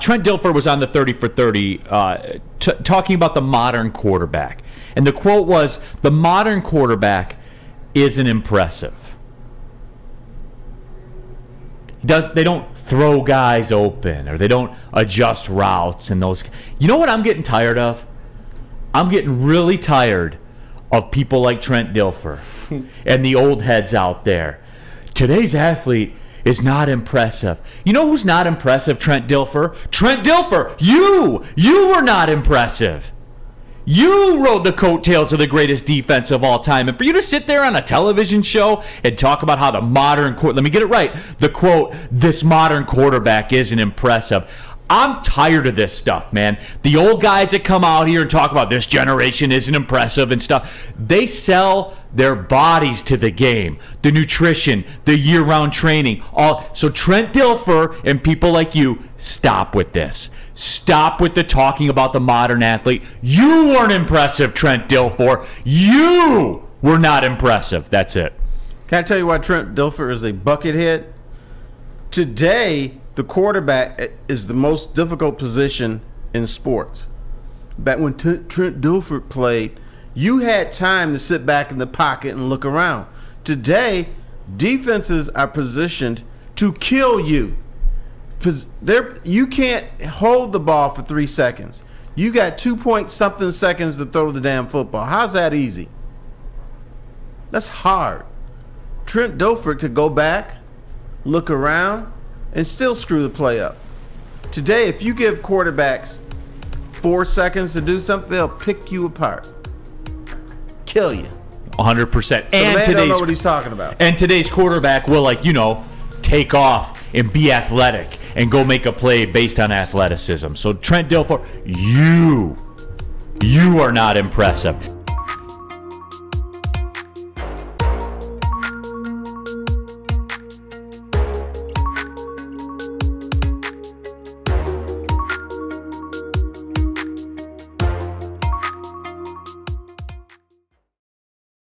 Trent Dilfer was on the 30 for 30 talking about the modern quarterback. And the quote was, "The modern quarterback isn't impressive. They don't throw guys open, or they don't adjust routes and those." You know what I'm getting tired of? I'm getting really tired of people like Trent Dilfer and the old heads out there. Today's athlete is not impressive. You know who's not impressive, Trent Dilfer? Trent Dilfer, you were not impressive. You rode the coattails of the greatest defense of all time. And for you to sit there on a television show and talk about how the modern quarterback, let me get it right, the quote, "This modern quarterback isn't impressive." I'm tired of this stuff, man. The old guys that come out here and talk about this generation isn't impressive and stuff, they sell their bodies to the game, the nutrition, the year-round training, all. So Trent Dilfer and people like you, stop with this. Stop with the talking about the modern athlete. You weren't impressive, Trent Dilfer. You were not impressive. That's it. Can I tell you why Trent Dilfer is a buckethead? Today, the quarterback is the most difficult position in sports. Back when Trent Dilfer played, you had time to sit back in the pocket and look around. Today, defenses are positioned to kill you. You can't hold the ball for 3 seconds. You got 2-point-something seconds to throw the damn football. How's that easy? That's hard. Trent Dilfer could go back, look around, and still screw the play up. Today, if you give quarterbacks 4 seconds to do something, they'll pick you apart, kill you. 100%. And so today's, know what he's talking about. And today's quarterback will, like, you know, take off and be athletic and go make a play based on athleticism. So Trent Dilfer, you are not impressive.